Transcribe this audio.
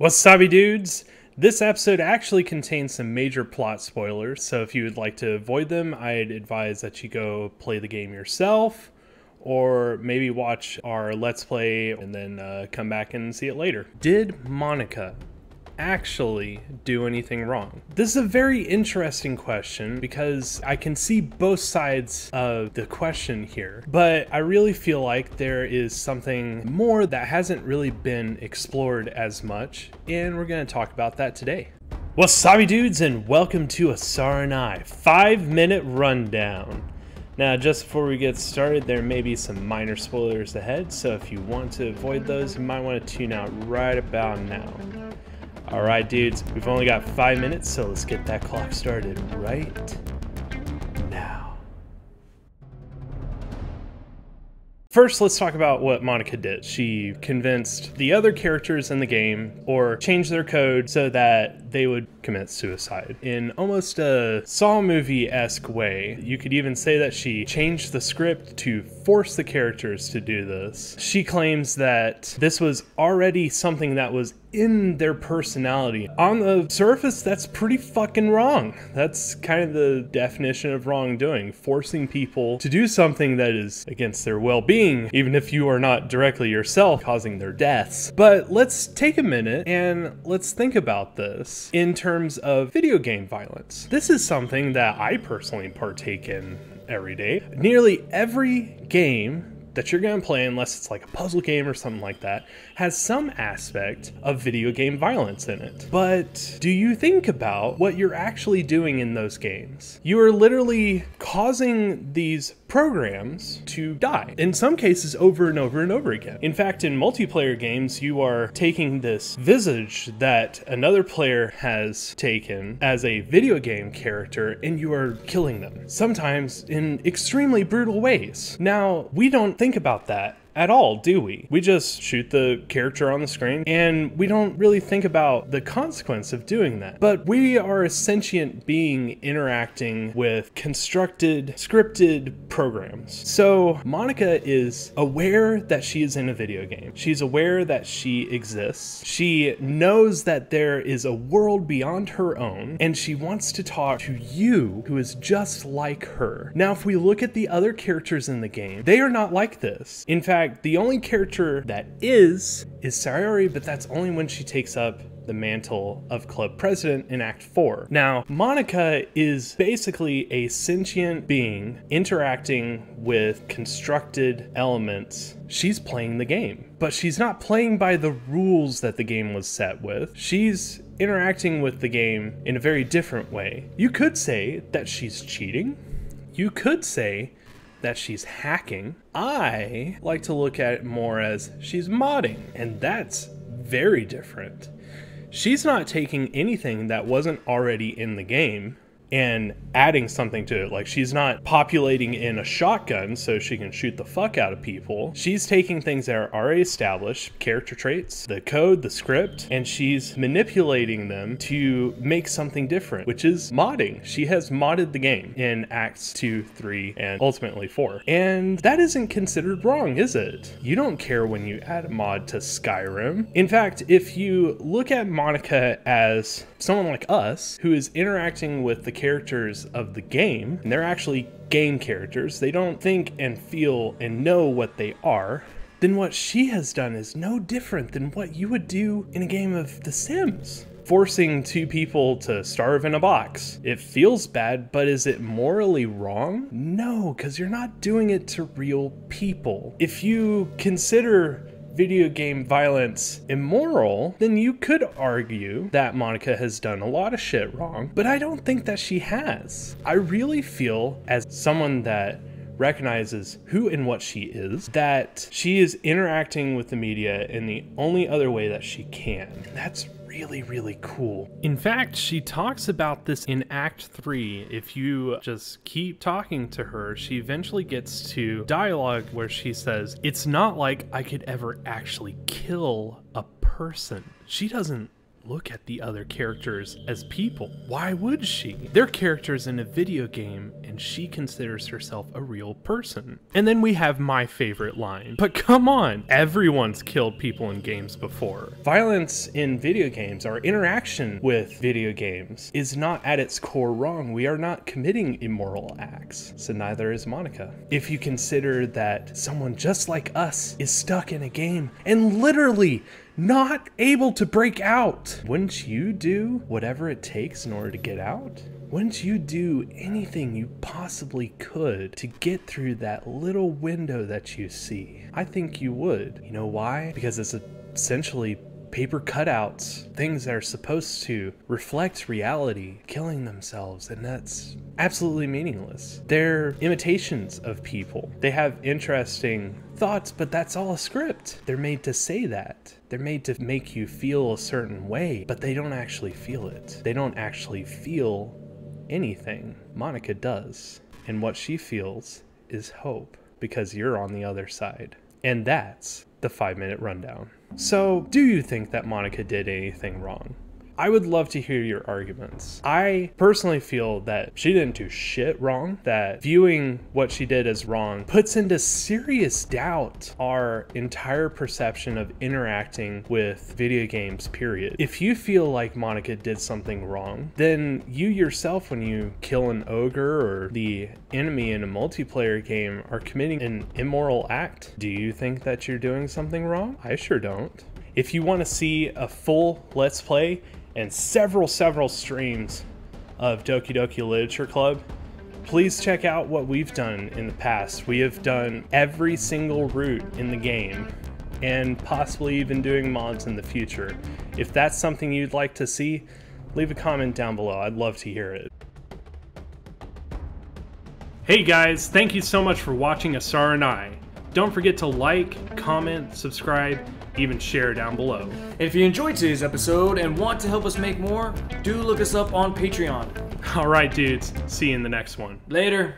Wasabi dudes! This episode actually contains some major plot spoilers, so if you would like to avoid them, I'd advise that you go play the game yourself, or maybe watch our Let's Play and then come back and see it later. Did Monika actually do anything wrong? This is a very interesting question because I can see both sides of the question here, but I really feel like there is something more that hasn't really been explored as much, and we're going to talk about that today. Wasabi dudes, and welcome to Asaronai 5-minute rundown. Now, just before we get started, there may be some minor spoilers ahead, so if you want to avoid those, you might want to tune out right about now. Alright dudes, we've only got 5 minutes, so let's get that clock started right now. First, let's talk about what Monika did. She convinced the other characters in the game, or changed their code so that they would commit suicide. In almost a Saw movie-esque way, you could even say that she changed the script to force the characters to do this. She claims that this was already something that was in their personality. On the surface, that's pretty fucking wrong. That's kind of the definition of wrongdoing, forcing people to do something that is against their well-being, even if you are not directly yourself causing their deaths. But let's take a minute and let's think about this in terms of video game violence. This is something that I personally partake in every day. Nearly every game that you're gonna play, unless it's like a puzzle game or something like that, has some aspect of video game violence in it. But do you think about what you're actually doing in those games? You are literally causing these programs to die, in some cases over and over and over again. In fact, in multiplayer games, you are taking this visage that another player has taken as a video game character and you are killing them, sometimes in extremely brutal ways. Now, we don't think about that at all, do we? We just shoot the character on the screen and we don't really think about the consequence of doing that. But we are a sentient being interacting with constructed, scripted programs. So Monika is aware that she is in a video game. She's aware that she exists. She knows that there is a world beyond her own, and she wants to talk to you who is just like her. Now, if we look at the other characters in the game, they are not like this. In fact, the only character that is Sayori, but that's only when she takes up the mantle of club president in Act 4. Now, Monika is basically a sentient being interacting with constructed elements. She's playing the game, but she's not playing by the rules that the game was set with. She's interacting with the game in a very different way. You could say that she's cheating. You could say that she's hacking. I like to look at it more as she's modding, and that's very different. She's not taking anything that wasn't already in the game and adding something to it. Like, she's not populating in a shotgun so she can shoot the fuck out of people. She's taking things that are already established, character traits, the code, the script, and she's manipulating them to make something different, which is modding. She has modded the game in Acts 2, 3, and ultimately 4. And that isn't considered wrong, is it? You don't care when you add a mod to Skyrim. In fact, if you look at Monika as someone like us, who is interacting with the characters of the game, and they're actually game characters, they don't think and feel and know what they are, then what she has done is no different than what you would do in a game of The Sims. Forcing two people to starve in a box. It feels bad, but is it morally wrong? No, because you're not doing it to real people. If you consider video game violence immoral, then you could argue that Monika has done a lot of shit wrong, but I don't think that she has. I really feel, as someone that recognizes who and what she is, that she is interacting with the media in the only other way that she can. And that's really, really cool. In fact, she talks about this in Act 3. If you just keep talking to her, she eventually gets to dialogue where she says, "It's not like I could ever actually kill a person." She doesn't look at the other characters as people. Why would she? They're characters in a video game and she considers herself a real person. And then we have my favorite line, but come on, everyone's killed people in games before. Violence in video games, our interaction with video games, is not at its core wrong. We are not committing immoral acts, so neither is Monika. If you consider that someone just like us is stuck in a game and literally not able to break out, wouldn't you do whatever it takes in order to get out? Wouldn't you do anything you possibly could to get through that little window that you see? I think you would. You know why? Because it's essentially paper cutouts, things that are supposed to reflect reality, killing themselves, and that's absolutely meaningless. They're imitations of people. They have interesting thoughts, but that's all a script. They're made to say that. They're made to make you feel a certain way, but they don't actually feel it. They don't actually feel anything. Monika does, and what she feels is hope, because you're on the other side. And that's the 5-minute rundown. So, do you think that Monika did anything wrong? I would love to hear your arguments. I personally feel that she didn't do shit wrong, that viewing what she did as wrong puts into serious doubt our entire perception of interacting with video games, period. If you feel like Monika did something wrong, then you yourself, when you kill an ogre or the enemy in a multiplayer game, are committing an immoral act. Do you think that you're doing something wrong? I sure don't. If you want to see a full Let's Play and several streams of Doki Doki Literature Club, please check out what we've done in the past. We have done every single route in the game and possibly even doing mods in the future. If that's something you'd like to see, leave a comment down below. I'd love to hear it. Hey guys, thank you so much for watching Asaronai. Don't forget to like, comment, subscribe, even share down below. If you enjoyed today's episode and want to help us make more, do look us up on Patreon. All right, dudes. See you in the next one. Later.